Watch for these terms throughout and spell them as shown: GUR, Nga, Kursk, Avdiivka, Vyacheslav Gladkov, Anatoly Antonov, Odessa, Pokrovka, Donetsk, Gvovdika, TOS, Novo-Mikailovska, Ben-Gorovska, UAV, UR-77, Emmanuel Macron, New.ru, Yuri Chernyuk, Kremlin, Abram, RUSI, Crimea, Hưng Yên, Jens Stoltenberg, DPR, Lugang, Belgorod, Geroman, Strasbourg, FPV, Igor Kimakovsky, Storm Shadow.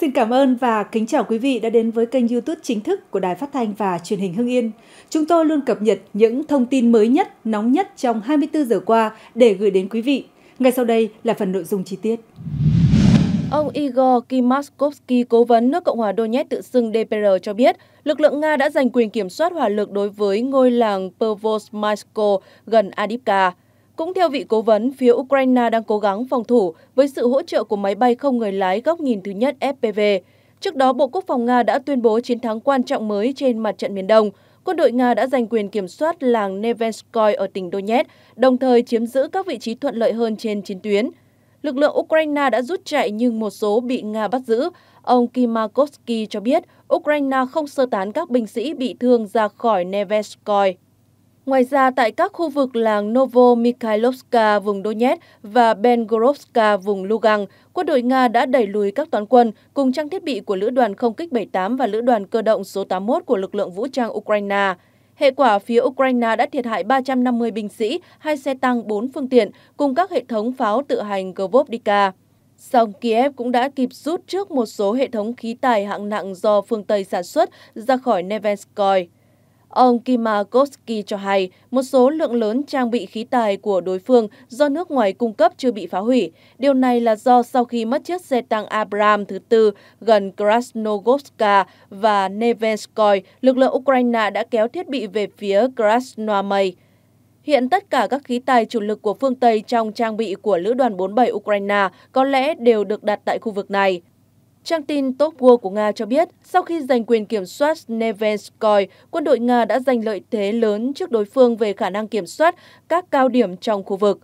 Xin cảm ơn và kính chào quý vị đã đến với kênh YouTube chính thức của Đài Phát thanh và Truyền hình Hưng Yên. Chúng tôi luôn cập nhật những thông tin mới nhất, nóng nhất trong 24 giờ qua để gửi đến quý vị. Ngay sau đây là phần nội dung chi tiết. Ông Igor Kimakovsky, cố vấn nước Cộng hòa Donetsk tự xưng DPR cho biết, lực lượng Nga đã giành quyền kiểm soát hỏa lực đối với ngôi làng Pervomaiskoe gần Avdiivka. Cũng theo vị cố vấn, phía Ukraine đang cố gắng phòng thủ với sự hỗ trợ của máy bay không người lái góc nhìn thứ nhất FPV. Trước đó, Bộ Quốc phòng Nga đã tuyên bố chiến thắng quan trọng mới trên mặt trận miền Đông. Quân đội Nga đã giành quyền kiểm soát làng Nevelskoye ở tỉnh Donetsk, đồng thời chiếm giữ các vị trí thuận lợi hơn trên chiến tuyến. Lực lượng Ukraine đã rút chạy nhưng một số bị Nga bắt giữ. Ông Kimakovsky cho biết Ukraine không sơ tán các binh sĩ bị thương ra khỏi Nevelskoye. Ngoài ra, tại các khu vực làng Novo-Mikailovska vùng Donetsk và Ben-Gorovska vùng Lugang, quân đội Nga đã đẩy lùi các toán quân cùng trang thiết bị của Lữ đoàn Không kích 78 và Lữ đoàn Cơ động số 81 của lực lượng vũ trang Ukraine. Hệ quả, phía Ukraine đã thiệt hại 350 binh sĩ, 2 xe tăng, 4 phương tiện cùng các hệ thống pháo tự hành Gvovdika. Song Kiev cũng đã kịp rút trước một số hệ thống khí tài hạng nặng do phương Tây sản xuất ra khỏi Nevelskoye. Ông Kimakovsky cho hay một số lượng lớn trang bị khí tài của đối phương do nước ngoài cung cấp chưa bị phá hủy. Điều này là do sau khi mất chiếc xe tăng Abram thứ tư gần Krasnogorsk và Nevelskoye, lực lượng Ukraine đã kéo thiết bị về phía Krasnomei. Hiện tất cả các khí tài chủ lực của phương Tây trong trang bị của Lữ đoàn 47 Ukraine có lẽ đều được đặt tại khu vực này. Trang tin Top World của Nga cho biết, sau khi giành quyền kiểm soát Nevelskoye, quân đội Nga đã giành lợi thế lớn trước đối phương về khả năng kiểm soát các cao điểm trong khu vực.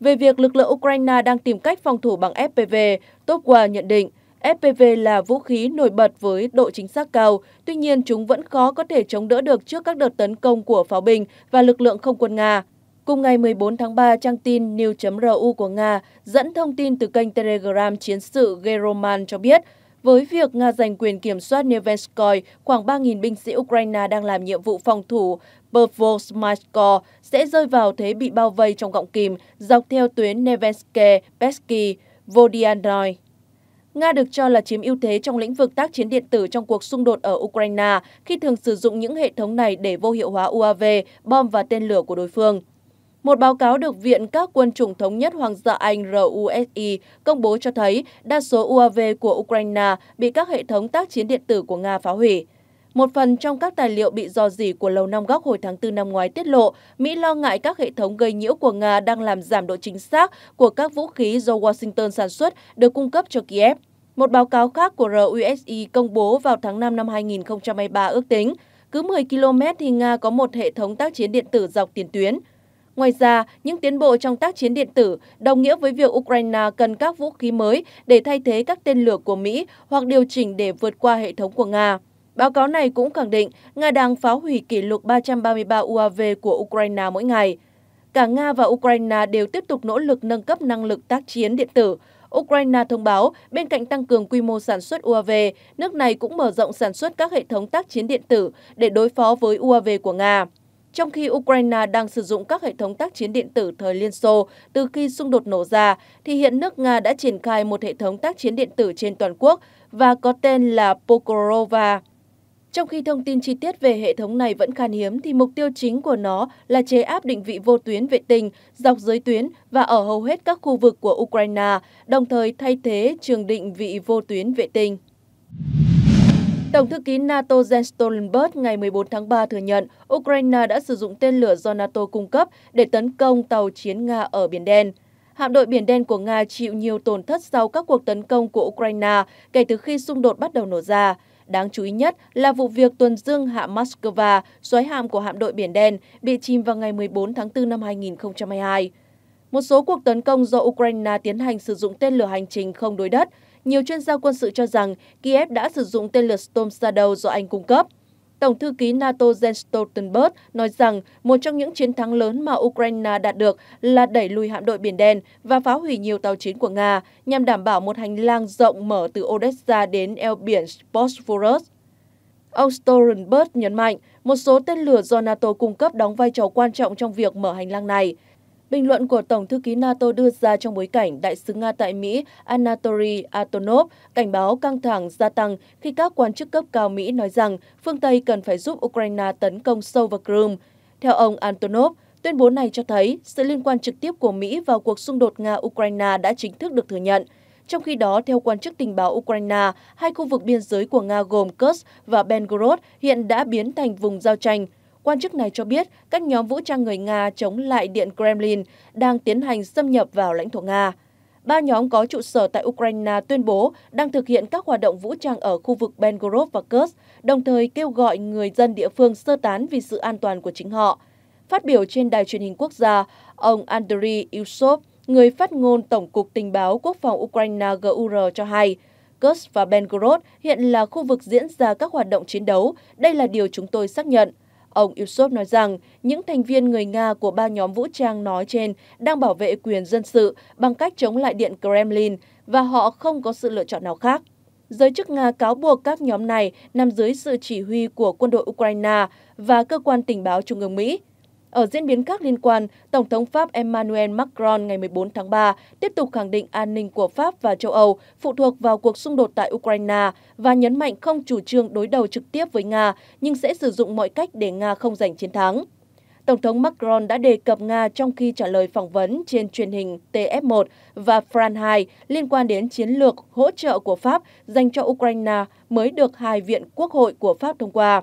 Về việc lực lượng Ukraine đang tìm cách phòng thủ bằng FPV, Top World nhận định FPV là vũ khí nổi bật với độ chính xác cao, tuy nhiên chúng vẫn khó có thể chống đỡ được trước các đợt tấn công của pháo binh và lực lượng không quân Nga. Cùng ngày 14 tháng 3, trang tin New.ru của Nga dẫn thông tin từ kênh Telegram chiến sự Geroman cho biết, với việc Nga giành quyền kiểm soát Nevelskoye, khoảng 3.000 binh sĩ Ukraine đang làm nhiệm vụ phòng thủ Pervomaiskoe sẽ rơi vào thế bị bao vây trong gọng kìm dọc theo tuyến Nevelskoye, Pesky, Vodianoi. Nga được cho là chiếm ưu thế trong lĩnh vực tác chiến điện tử trong cuộc xung đột ở Ukraine khi thường sử dụng những hệ thống này để vô hiệu hóa UAV, bom và tên lửa của đối phương. Một báo cáo được Viện các quân chủng thống nhất Hoàng gia Anh RUSI công bố cho thấy đa số UAV của Ukraine bị các hệ thống tác chiến điện tử của Nga phá hủy. Một phần trong các tài liệu bị rò rỉ của Lầu Năm Góc hồi tháng 4 năm ngoái tiết lộ, Mỹ lo ngại các hệ thống gây nhiễu của Nga đang làm giảm độ chính xác của các vũ khí do Washington sản xuất được cung cấp cho Kiev. Một báo cáo khác của RUSI công bố vào tháng 5 năm 2023 ước tính, cứ 10 km thì Nga có một hệ thống tác chiến điện tử dọc tiền tuyến. Ngoài ra, những tiến bộ trong tác chiến điện tử đồng nghĩa với việc Ukraine cần các vũ khí mới để thay thế các tên lửa của Mỹ hoặc điều chỉnh để vượt qua hệ thống của Nga. Báo cáo này cũng khẳng định Nga đang phá hủy kỷ lục 333 UAV của Ukraine mỗi ngày. Cả Nga và Ukraine đều tiếp tục nỗ lực nâng cấp năng lực tác chiến điện tử. Ukraine thông báo, bên cạnh tăng cường quy mô sản xuất UAV, nước này cũng mở rộng sản xuất các hệ thống tác chiến điện tử để đối phó với UAV của Nga. Trong khi Ukraine đang sử dụng các hệ thống tác chiến điện tử thời Liên Xô từ khi xung đột nổ ra, thì hiện nước Nga đã triển khai một hệ thống tác chiến điện tử trên toàn quốc và có tên là Pokrovka. Trong khi thông tin chi tiết về hệ thống này vẫn khan hiếm, thì mục tiêu chính của nó là chế áp định vị vô tuyến vệ tinh dọc dưới tuyến và ở hầu hết các khu vực của Ukraine, đồng thời thay thế trường định vị vô tuyến vệ tinh. Tổng thư ký NATO Jens Stoltenberg ngày 14 tháng 3 thừa nhận Ukraine đã sử dụng tên lửa do NATO cung cấp để tấn công tàu chiến Nga ở Biển Đen. Hạm đội Biển Đen của Nga chịu nhiều tổn thất sau các cuộc tấn công của Ukraine kể từ khi xung đột bắt đầu nổ ra. Đáng chú ý nhất là vụ việc tuần dương hạm Moscow, soái hạm của hạm đội Biển Đen, bị chìm vào ngày 14 tháng 4 năm 2022. Một số cuộc tấn công do Ukraine tiến hành sử dụng tên lửa hành trình không đối đất. Nhiều chuyên gia quân sự cho rằng Kiev đã sử dụng tên lửa Storm Shadow do Anh cung cấp. Tổng thư ký NATO Jens Stoltenberg nói rằng một trong những chiến thắng lớn mà Ukraine đạt được là đẩy lùi hạm đội Biển Đen và phá hủy nhiều tàu chiến của Nga nhằm đảm bảo một hành lang rộng mở từ Odessa đến eo biển Bosphorus. Ông Stoltenberg nhấn mạnh một số tên lửa do NATO cung cấp đóng vai trò quan trọng trong việc mở hành lang này. Bình luận của Tổng thư ký NATO đưa ra trong bối cảnh Đại sứ Nga tại Mỹ Anatoly Antonov cảnh báo căng thẳng gia tăng khi các quan chức cấp cao Mỹ nói rằng phương Tây cần phải giúp Ukraine tấn công sâu vào Crimea. Theo ông Antonov, tuyên bố này cho thấy sự liên quan trực tiếp của Mỹ vào cuộc xung đột Nga-Ukraine đã chính thức được thừa nhận. Trong khi đó, theo quan chức tình báo Ukraine, hai khu vực biên giới của Nga gồm Kursk và Belgorod hiện đã biến thành vùng giao tranh. Quan chức này cho biết các nhóm vũ trang người Nga chống lại Điện Kremlin đang tiến hành xâm nhập vào lãnh thổ Nga. Ba nhóm có trụ sở tại Ukraine tuyên bố đang thực hiện các hoạt động vũ trang ở khu vực Belgorod và Kursk, đồng thời kêu gọi người dân địa phương sơ tán vì sự an toàn của chính họ. Phát biểu trên đài truyền hình quốc gia, ông Andriy Yusov, người phát ngôn Tổng cục Tình báo Quốc phòng Ukraine (GUR) cho hay, Kursk và Belgorod hiện là khu vực diễn ra các hoạt động chiến đấu. Đây là điều chúng tôi xác nhận. Ông Yusov nói rằng những thành viên người Nga của ba nhóm vũ trang nói trên đang bảo vệ quyền dân sự bằng cách chống lại Điện Kremlin và họ không có sự lựa chọn nào khác. Giới chức Nga cáo buộc các nhóm này nằm dưới sự chỉ huy của quân đội Ukraine và cơ quan tình báo Trung ương Mỹ. Ở diễn biến khác liên quan, Tổng thống Pháp Emmanuel Macron ngày 14 tháng 3 tiếp tục khẳng định an ninh của Pháp và châu Âu phụ thuộc vào cuộc xung đột tại Ukraine và nhấn mạnh không chủ trương đối đầu trực tiếp với Nga nhưng sẽ sử dụng mọi cách để Nga không giành chiến thắng. Tổng thống Macron đã đề cập Nga trong khi trả lời phỏng vấn trên truyền hình TF1 và France 2 liên quan đến chiến lược hỗ trợ của Pháp dành cho Ukraine mới được hai viện quốc hội của Pháp thông qua.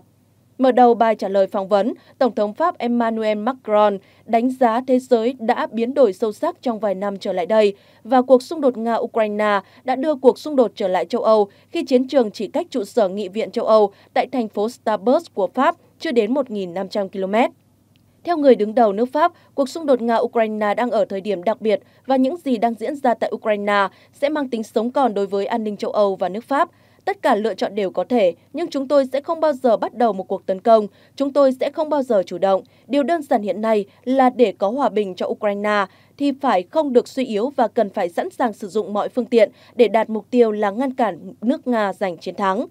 Mở đầu bài trả lời phỏng vấn, Tổng thống Pháp Emmanuel Macron đánh giá thế giới đã biến đổi sâu sắc trong vài năm trở lại đây và cuộc xung đột Nga-Ukraine đã đưa cuộc xung đột trở lại châu Âu khi chiến trường chỉ cách trụ sở Nghị viện châu Âu tại thành phố Strasbourg của Pháp chưa đến 1.500 km. Theo người đứng đầu nước Pháp, cuộc xung đột Nga-Ukraine đang ở thời điểm đặc biệt và những gì đang diễn ra tại Ukraine sẽ mang tính sống còn đối với an ninh châu Âu và nước Pháp. Tất cả lựa chọn đều có thể, nhưng chúng tôi sẽ không bao giờ bắt đầu một cuộc tấn công. Chúng tôi sẽ không bao giờ chủ động. Điều đơn giản hiện nay là để có hòa bình cho Ukraine thì phải không được suy yếu và cần phải sẵn sàng sử dụng mọi phương tiện để đạt mục tiêu là ngăn cản nước Nga giành chiến thắng.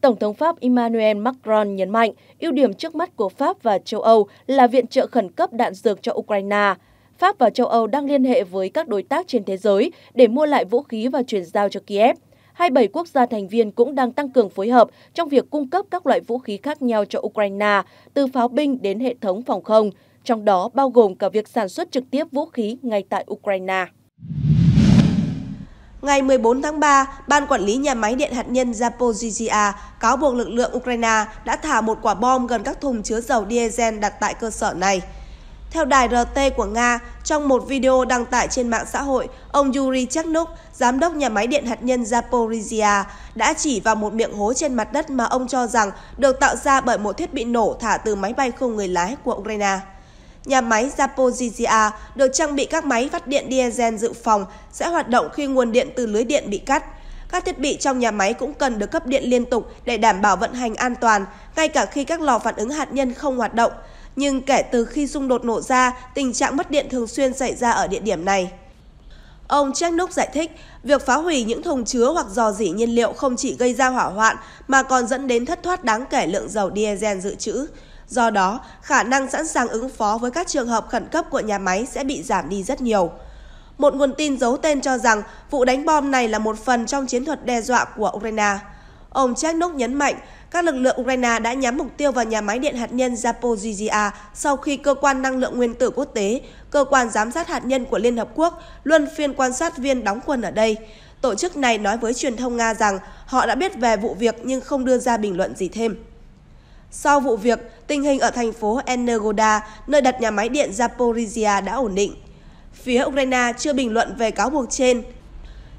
Tổng thống Pháp Emmanuel Macron nhấn mạnh, ưu điểm trước mắt của Pháp và châu Âu là viện trợ khẩn cấp đạn dược cho Ukraine. Pháp và châu Âu đang liên hệ với các đối tác trên thế giới để mua lại vũ khí và chuyển giao cho Kiev. 27 quốc gia thành viên cũng đang tăng cường phối hợp trong việc cung cấp các loại vũ khí khác nhau cho Ukraine, từ pháo binh đến hệ thống phòng không, trong đó bao gồm cả việc sản xuất trực tiếp vũ khí ngay tại Ukraine. Ngày 14 tháng 3, Ban Quản lý Nhà máy điện hạt nhân Zaporizhzhia cáo buộc lực lượng Ukraine đã thả một quả bom gần các thùng chứa dầu diesel đặt tại cơ sở này. Theo đài RT của Nga, trong một video đăng tải trên mạng xã hội, ông Yuri Chernyuk, giám đốc nhà máy điện hạt nhân Zaporizhzhia, đã chỉ vào một miệng hố trên mặt đất mà ông cho rằng được tạo ra bởi một thiết bị nổ thả từ máy bay không người lái của Ukraine. Nhà máy Zaporizhzhia được trang bị các máy phát điện diesel dự phòng sẽ hoạt động khi nguồn điện từ lưới điện bị cắt. Các thiết bị trong nhà máy cũng cần được cấp điện liên tục để đảm bảo vận hành an toàn, ngay cả khi các lò phản ứng hạt nhân không hoạt động. Nhưng kể từ khi xung đột nổ ra, tình trạng mất điện thường xuyên xảy ra ở địa điểm này. Ông Chernyuk giải thích, việc phá hủy những thùng chứa hoặc rò rỉ nhiên liệu không chỉ gây ra hỏa hoạn mà còn dẫn đến thất thoát đáng kể lượng dầu diesel dự trữ. Do đó, khả năng sẵn sàng ứng phó với các trường hợp khẩn cấp của nhà máy sẽ bị giảm đi rất nhiều. Một nguồn tin giấu tên cho rằng vụ đánh bom này là một phần trong chiến thuật đe dọa của Ukraine. Ông Chernyuk nhấn mạnh, các lực lượng Ukraine đã nhắm mục tiêu vào nhà máy điện hạt nhân Zaporizhzhia sau khi Cơ quan Năng lượng Nguyên tử Quốc tế, Cơ quan Giám sát Hạt nhân của Liên Hợp Quốc, luân phiên quan sát viên đóng quân ở đây. Tổ chức này nói với truyền thông Nga rằng họ đã biết về vụ việc nhưng không đưa ra bình luận gì thêm. Sau vụ việc, tình hình ở thành phố Energoda, nơi đặt nhà máy điện Zaporizhzhia đã ổn định. Phía Ukraine chưa bình luận về cáo buộc trên.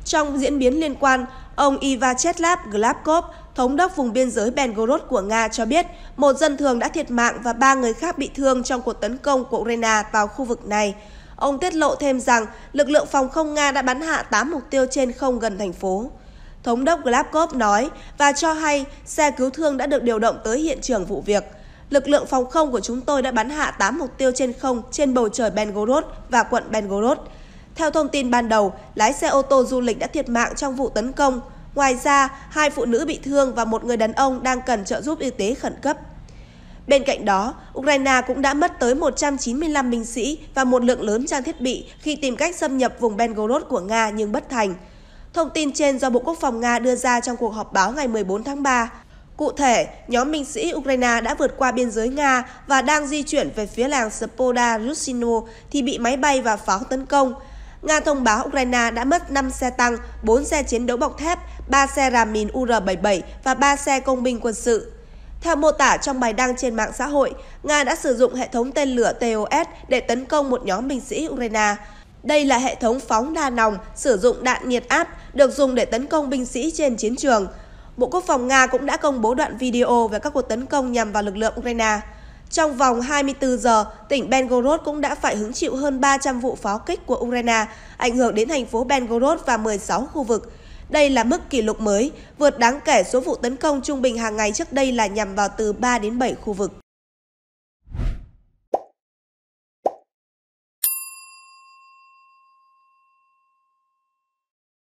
Trong diễn biến liên quan, ông Vyacheslav Gladkov, thống đốc vùng biên giới Belgorod của Nga cho biết một dân thường đã thiệt mạng và 3 người khác bị thương trong cuộc tấn công của Ukraine vào khu vực này. Ông tiết lộ thêm rằng lực lượng phòng không Nga đã bắn hạ 8 mục tiêu trên không gần thành phố. Thống đốc Gladkov nói và cho hay xe cứu thương đã được điều động tới hiện trường vụ việc. Lực lượng phòng không của chúng tôi đã bắn hạ 8 mục tiêu trên không trên bầu trời Belgorod và quận Belgorod. Theo thông tin ban đầu, lái xe ô tô du lịch đã thiệt mạng trong vụ tấn công. Ngoài ra, 2 phụ nữ bị thương và 1 người đàn ông đang cần trợ giúp y tế khẩn cấp. Bên cạnh đó, Ukraine cũng đã mất tới 195 binh sĩ và một lượng lớn trang thiết bị khi tìm cách xâm nhập vùng Belgorod của Nga nhưng bất thành. Thông tin trên do Bộ Quốc phòng Nga đưa ra trong cuộc họp báo ngày 14 tháng 3. Cụ thể, nhóm binh sĩ Ukraine đã vượt qua biên giới Nga và đang di chuyển về phía làng Spoda Rusino thì bị máy bay và pháo tấn công. Nga thông báo Ukraine đã mất 5 xe tăng, 4 xe chiến đấu bọc thép, 3 xe rà mìn UR-77 và 3 xe công binh quân sự. Theo mô tả trong bài đăng trên mạng xã hội, Nga đã sử dụng hệ thống tên lửa TOS để tấn công một nhóm binh sĩ Ukraine. Đây là hệ thống phóng đa nòng sử dụng đạn nhiệt áp được dùng để tấn công binh sĩ trên chiến trường. Bộ Quốc phòng Nga cũng đã công bố đoạn video về các cuộc tấn công nhằm vào lực lượng Ukraine. Trong vòng 24 giờ, tỉnh Ben-Gorovd cũng đã phải hứng chịu hơn 300 vụ pháo kích của Ukraine, ảnh hưởng đến thành phố Ben-Gorovd và 16 khu vực. Đây là mức kỷ lục mới, vượt đáng kể số vụ tấn công trung bình hàng ngày trước đây là nhằm vào từ 3 đến 7 khu vực.